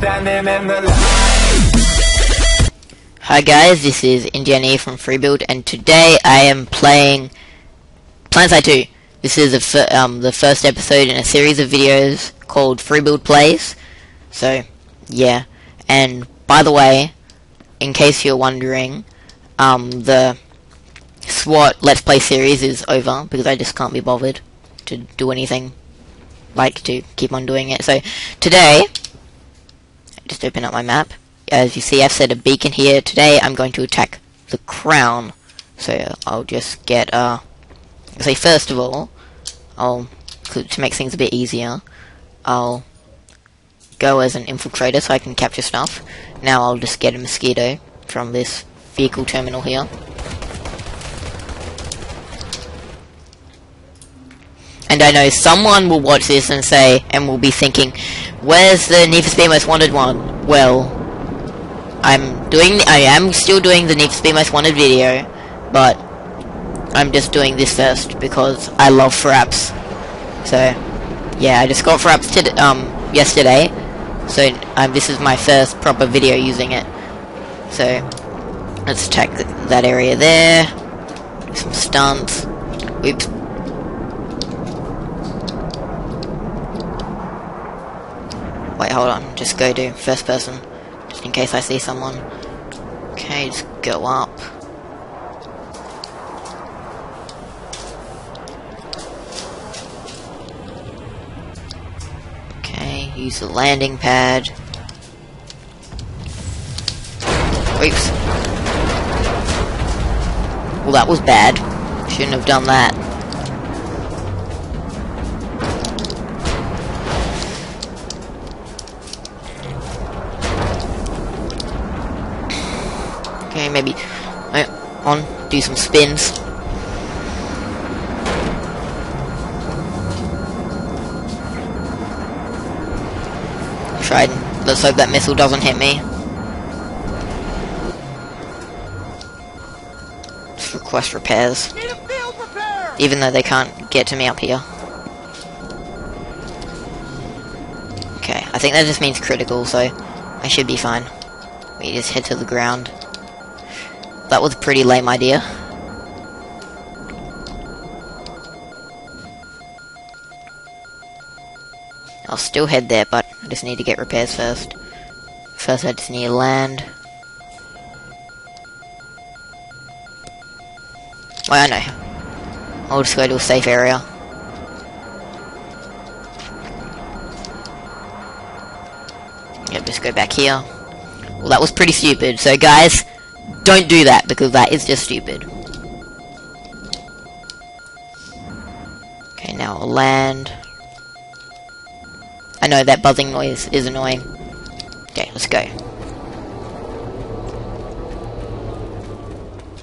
standing in the light. Hi guys, this is Indianee from Freebuild, and today I am playing Planetside 2. This is the first episode in a series of videos called Freebuild Plays. So, yeah. And by the way, in case you're wondering, the SWAT Let's Play series is over because I just can't be bothered to do anything, like to keep on doing it. So today, just open up my map. As you see, I've set a beacon here. Today I'm going to attack the crown. So I'll just get so first of all, to make things a bit easier, I'll go as an infiltrator so I can capture stuff. Now I'll just get a mosquito from this vehicle terminal here. And I know someone will watch this and say, and will be thinking, where's the Nefus Be Most Wanted one? Well, I am still doing the Nefus Be Most Wanted video, but I'm just doing this first because I love Fraps. So, yeah, I just got Fraps yesterday, so this is my first proper video using it. So, let's attack that area there. Do some stunts. Oops. Wait, hold on. Just go to first person, just in case I see someone. Okay, just go up. Okay, use the landing pad. Oops. Well, that was bad. Shouldn't have done that. Okay, maybe do some spins. Let's hope that missile doesn't hit me. Let's request repairs. Even though they can't get to me up here. Okay, I think that just means critical, so I should be fine. We just head to the ground. That was a pretty lame idea. I'll still head there, but I just need to get repairs first. First I just need to land. Well, I know. I'll just go to a safe area. Yep, just go back here. Well, that was pretty stupid, so guys, don't do that, because that is just stupid. Okay, now I'll land. I know that buzzing noise is annoying. Okay, let's go.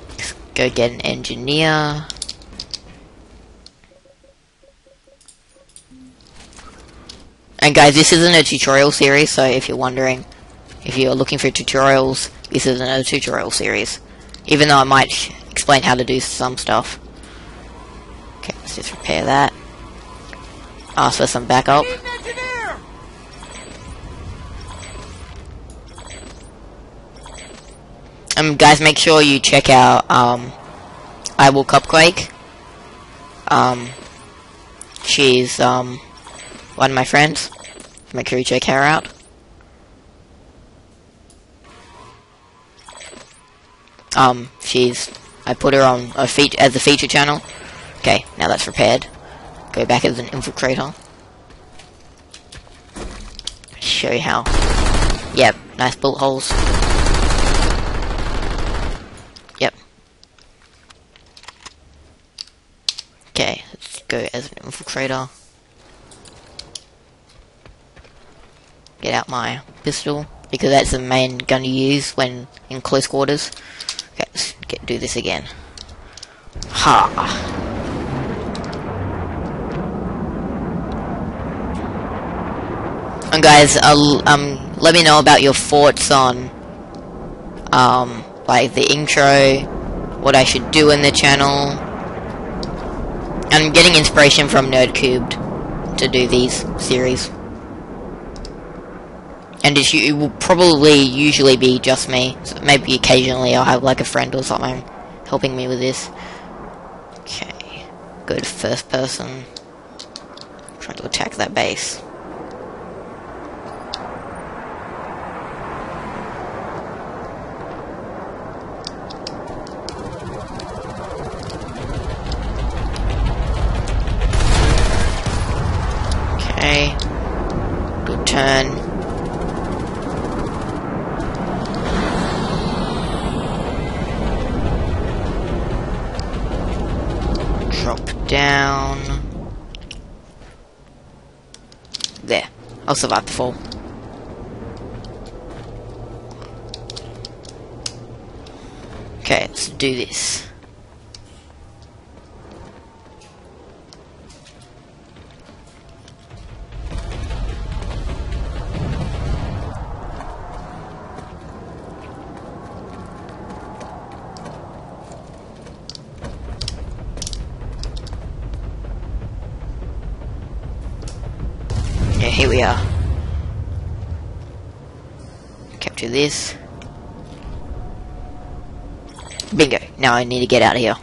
Let's go get an engineer. And guys, this isn't a tutorial series, so if you're wondering, if you're looking for tutorials, this is another tutorial series, even though I might explain how to do some stuff. Okay, let's just repair that. Ask for some backup. Guys, make sure you check out Cupquake. She's one of my friends. Make sure you check her out. I put her on as a feature channel. Okay, now that's repaired. Go back as an infiltrator. Show you how. Yep, nice bullet holes. Yep. Okay, let's go as an infiltrator. Get out my pistol, because that's the main gun to use when in close quarters. Okay, let's do this again. Ha! And guys, let me know about your thoughts on, like the intro, what I should do in the channel. I'm getting inspiration from NerdCubed to do these series. and it will probably usually be just me. So maybe occasionally I'll have like a friend or something helping me with this. Okay, go to first person. I'm trying to attack that base. I'll survive the fall. Okay, let's do this. Here we are. Capture this. Bingo. Now I need to get out of here.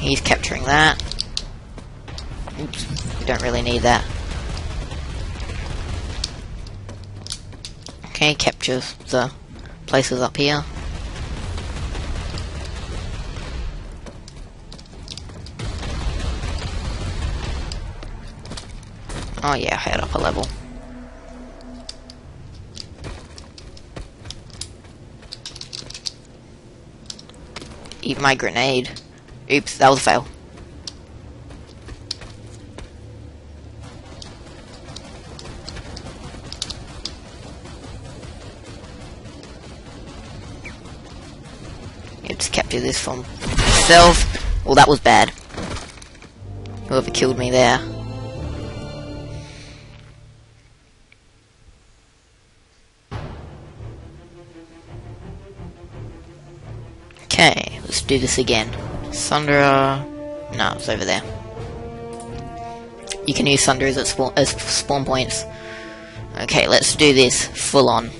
He's capturing that. Oops, we don't really need that. Okay, capture the places up here. Oh yeah, head up a level. Eat my grenade. Oops, that was a fail. Capture this from myself. Well, that was bad. Whoever killed me there. Okay, let's do this again. Sunderer. No, it's over there. You can use Sunderers as spawn points. Okay, let's do this full on.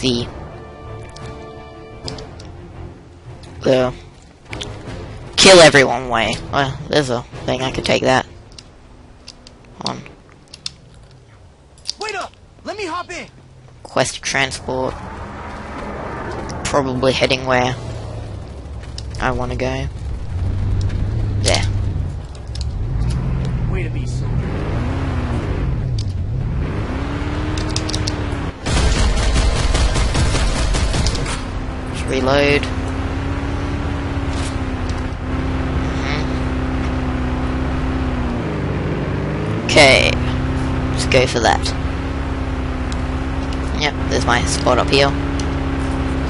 The kill everyone way. Well, there's a thing I could take that on. Wait up! Let me hop in. Quest transport. Probably heading where I want to go. There. Way to be soldier. Let's reload. Okay, let's go for that. Yep, there's my spot up here.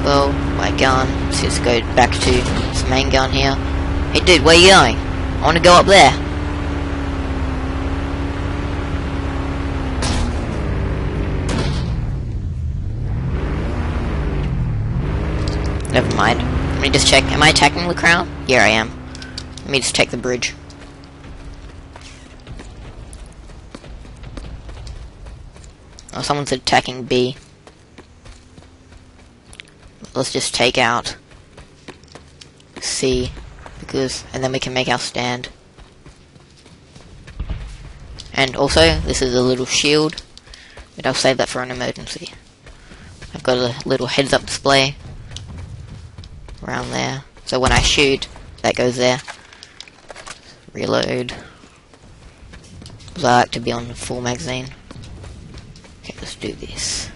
Well, my gun. Let's just go back to this main gun here. Hey dude, where are you going? I want to go up there. Never mind. Let me just check. Am I attacking the crown? Yeah, I am. Let me just take the bridge. Oh, someone's attacking B. Let's just take out C, because, and then we can make our stand. And also, this is a little shield, but I'll save that for an emergency. I've got a little heads-up display around there, so when I shoot, that goes there. Reload. Because I like to be on full magazine. Let's do this.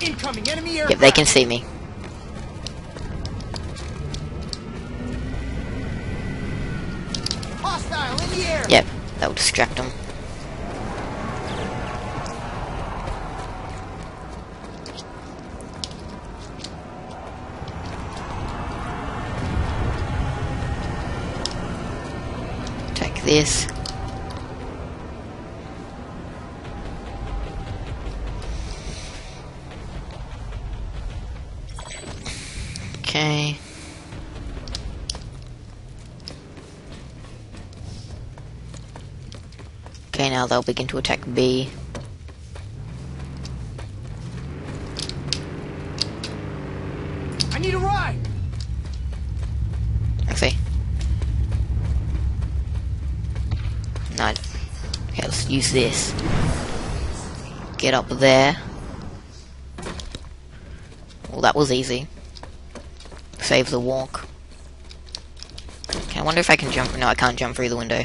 Incoming enemy aircraft. Yep, they can see me. Hostile in the air. Yep, that will distract them. Take this. Okay. Okay, now they'll begin to attack B. I need a ride. Okay. Not. Okay, let's use this. Get up there. Well, that was easy. Save the walk. Okay, I wonder if I can jump. No, I can't jump through the window.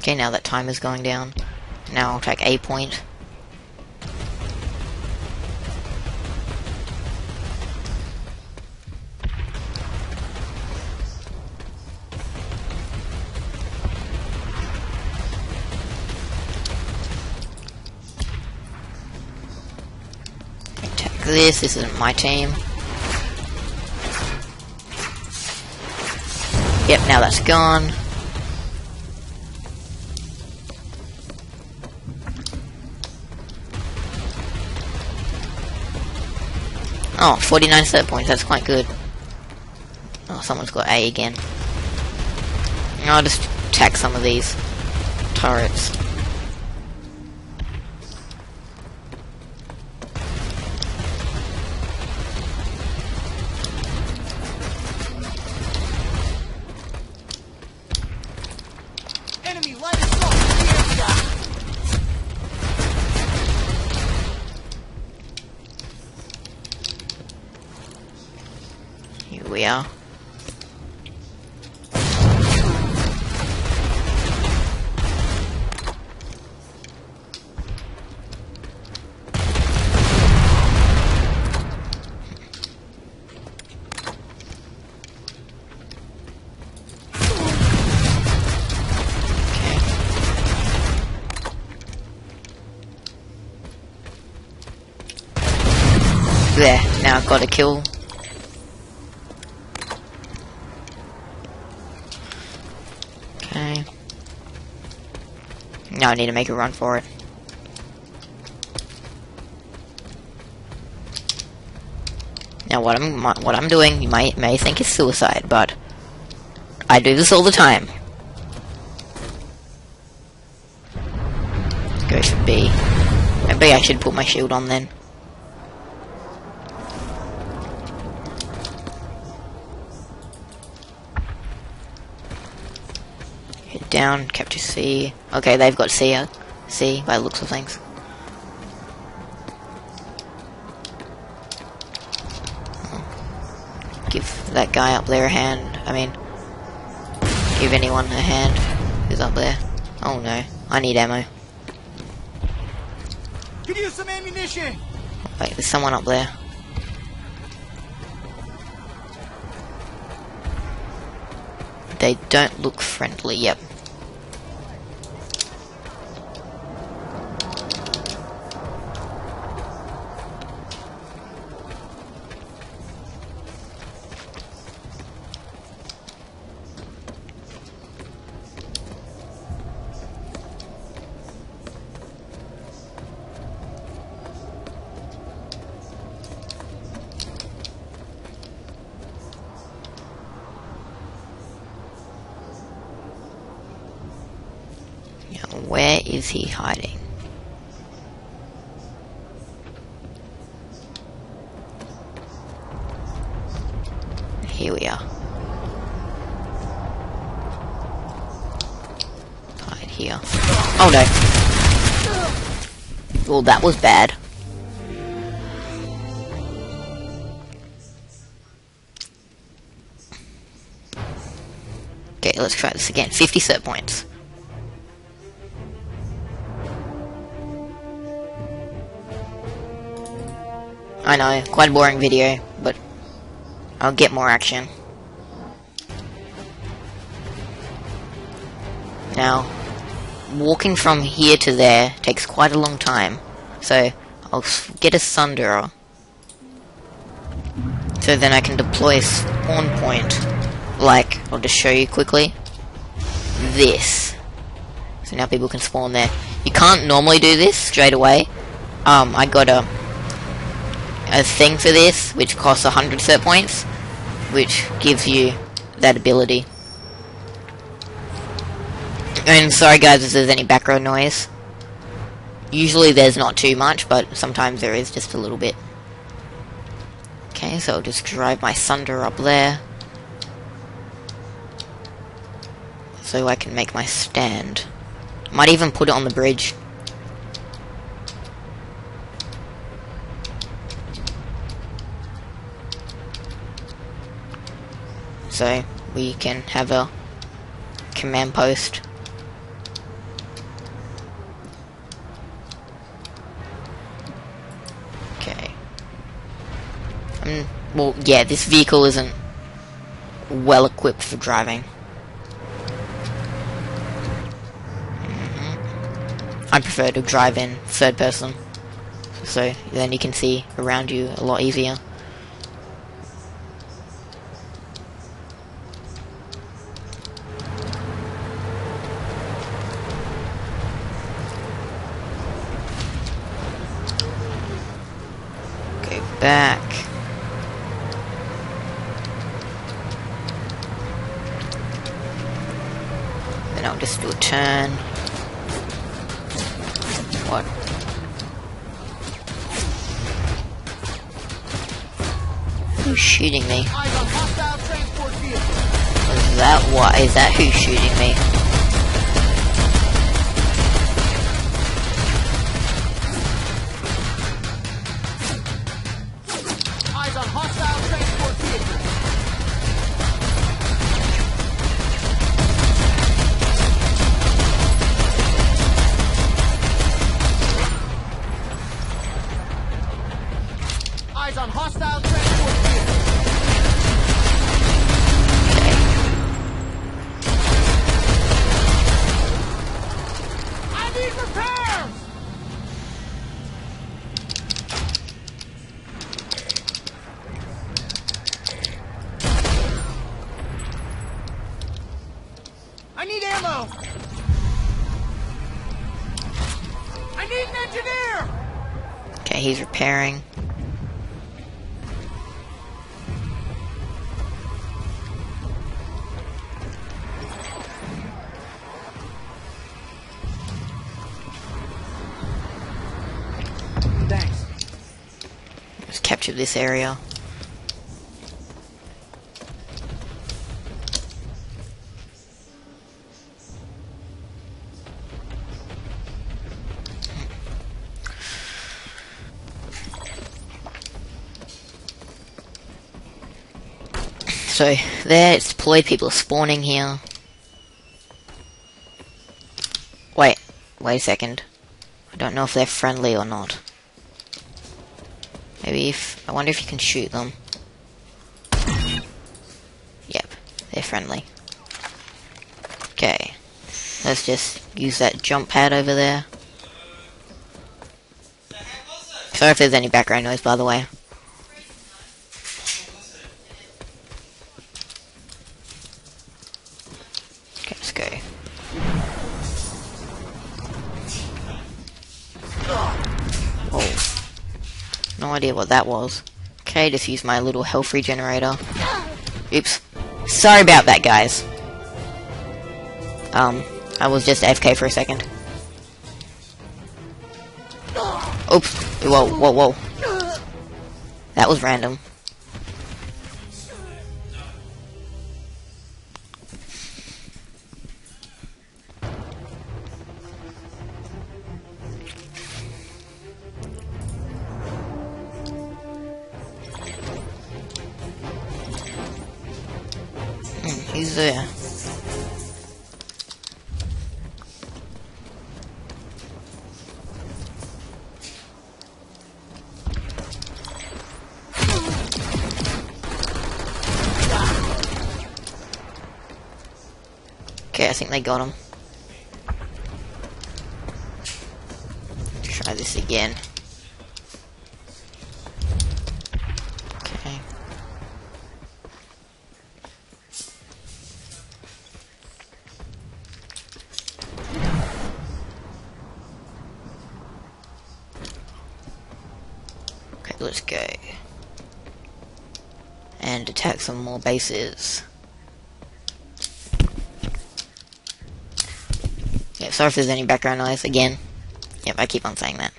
Okay, now that time is going down. Now I'll take A point. Attack this. This isn't my team. Yep, now that's gone. Oh, 49 set points, that's quite good. Oh, someone's got A again. I'll just attack some of these turrets. Enemy light is off. Here we are. Okay. There. Now I've got a kill. Now I need to make a run for it. Now what I'm doing, you may think is suicide, but I do this all the time. Let's go for B. Maybe I should put my shield on then. Down, capture C. Okay, they've got C by the looks of things. Give that guy up there a hand. I mean, give anyone a hand who's up there. Oh no, I need ammo. Could use some ammunition. Wait, there's someone up there. They don't look friendly. Yep. Where is he hiding? Here we are. Hide here. Oh no. Well, that was bad. Okay, let's try this again. 50 set points. I know, quite a boring video, but I'll get more action. Now, walking from here to there takes quite a long time, so I'll get a Sunderer. So then I can deploy a spawn point, like, I'll just show you quickly, this. So now people can spawn there. You can't normally do this straight away, I got a thing for this, which costs 100 cert points, which gives you that ability. And sorry guys if there's any background noise. Usually there's not too much, but sometimes there is just a little bit. Okay, so I'll just drive my Sunderer up there, so I can make my stand. Might even put it on the bridge. So we can have a command post. Okay. Well, yeah, this vehicle isn't well equipped for driving. I prefer to drive in third person, so then you can see around you a lot easier. Back. Then I'll just do a turn. What? Who's shooting me? Is that what? Is that who's shooting me? He's repairing. Thanks. Let's capture this area. So there, it's deployed, people are spawning here. Wait a second. I don't know if they're friendly or not. Maybe if, I wonder if you can shoot them. Yep, they're friendly. Okay, let's just use that jump pad over there. Sorry if there's any background noise, by the way. Idea what that was. Okay, just use my little health regenerator. Oops. Sorry about that, guys. I was just AFK for a second. Oops. Whoa. That was random. He's there. Okay, I think they got him. Try this again. let's go. And attack some more bases. Yep, sorry if there's any background noise again. Yep, I keep on saying that.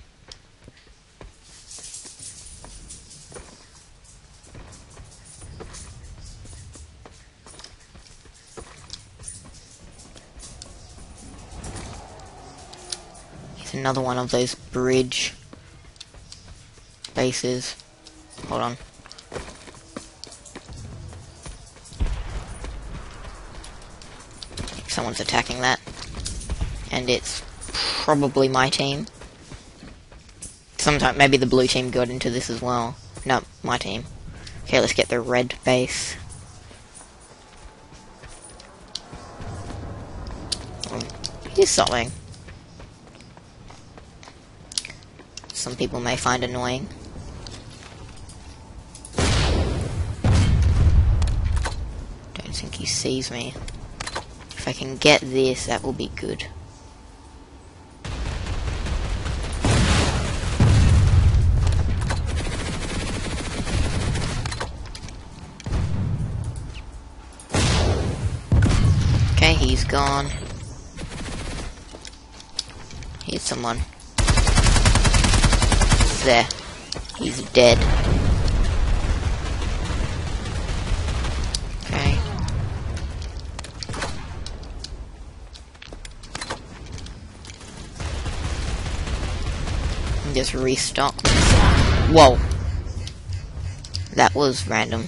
Here's another one of those bridge bases. Hold on. Someone's attacking that. And it's probably my team. Sometimes maybe the blue team got into this as well. No, my team. Okay, let's get the red base. Oh, here's something. Some people may find annoying. Don't think he sees me. If I can get this, that will be good. Okay, he's gone. Here's someone. There. He's dead. Okay. Just restock. Whoa. That was random.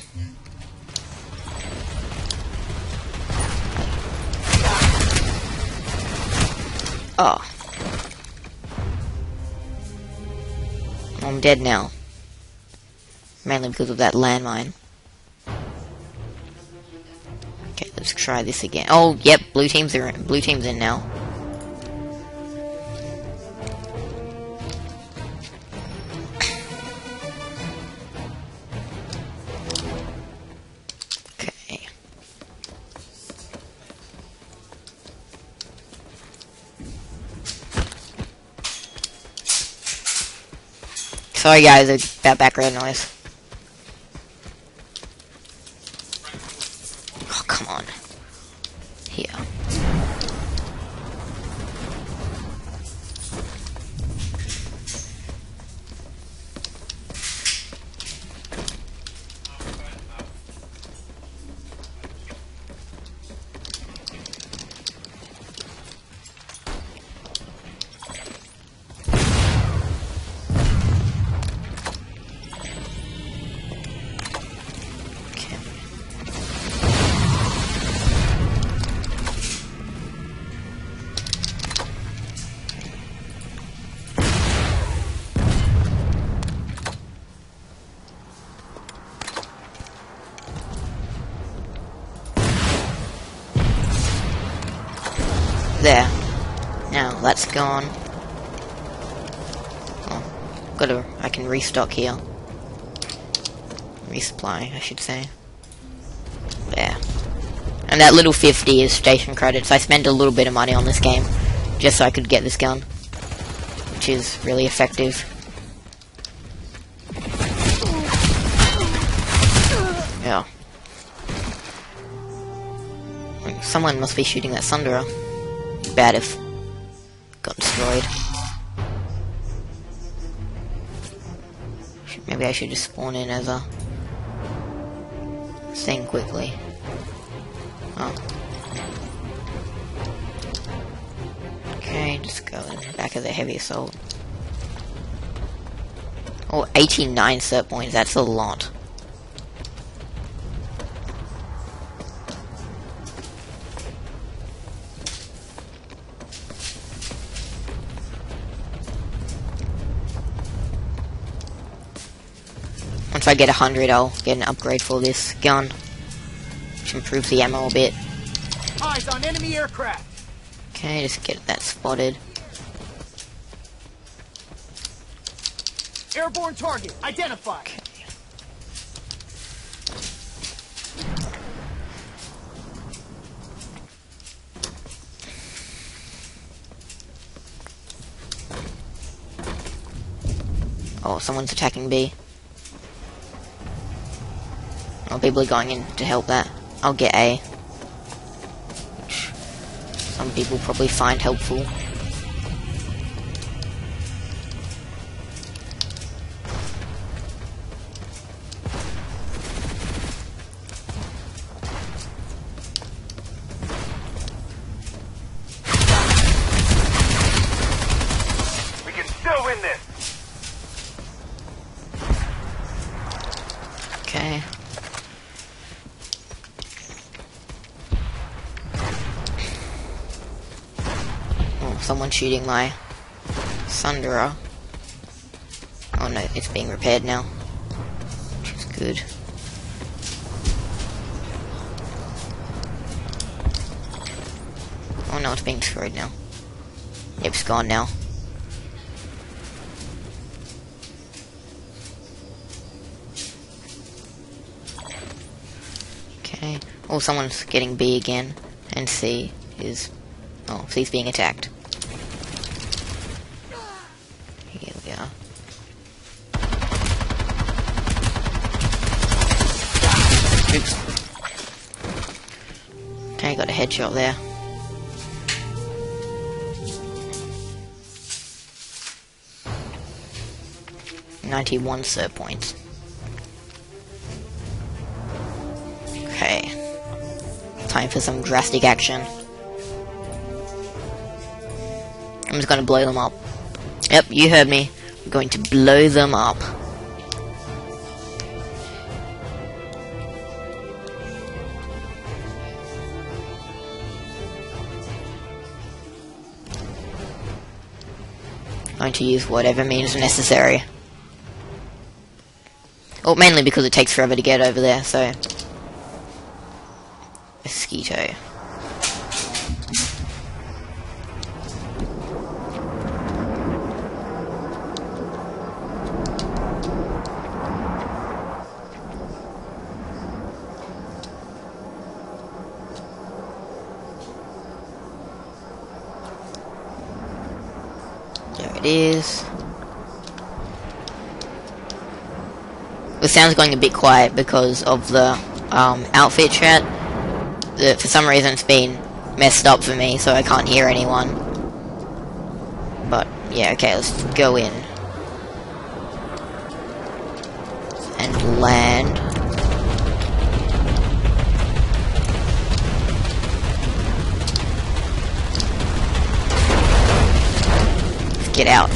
Oh. I'm dead now. Mainly because of that landmine. Okay, let's try this again. Oh, yep, blue teams are in. Blue team's in now. Sorry guys about background noise. Oh, come on. Here. There. Now that's gone. Oh, I can restock here. Resupply, I should say. There. And that little 50 is station credits. I spent a little bit of money on this game just so I could get this gun, which is really effective. Yeah. Someone must be shooting that Sunderer. Bad if got destroyed. Maybe I should just spawn in as a thing quickly. Oh. Okay, just go in the back of the heavy assault. Oh, 89 cert points, that's a lot. If I get 100, I'll get an upgrade for this gun, which improves the ammo a bit. Eyes on enemy aircraft. Okay, just get that spotted. Airborne target identified. Okay. Oh, someone's attacking B. People are going in to help that. I'll get A. Which some people probably find helpful. Someone shooting my Sunderer. Oh no, it's being repaired now, which is good. Oh no, it's being destroyed now. Yep, it's gone now. Okay. Oh, someone's getting B again, and C is... oh, C's being attacked. Okay, got a headshot there. £91 sir points. Okay. Time for some drastic action. I'm just gonna blow them up. Yep, you heard me. I'm going to blow them up. Going to use whatever means necessary. Well, mainly because it takes forever to get over there, so... mosquito. Is. The sound's going a bit quiet because of the outfit chat. For some reason it's been messed up for me, so I can't hear anyone. But yeah, okay, let's go in and land. Get out.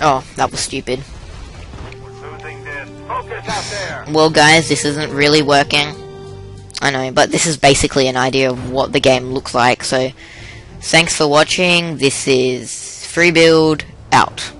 Oh, that was stupid. Well, guys, this isn't really working. I know, but this is basically an idea of what the game looks like, so thanks for watching. This is Freebuild out.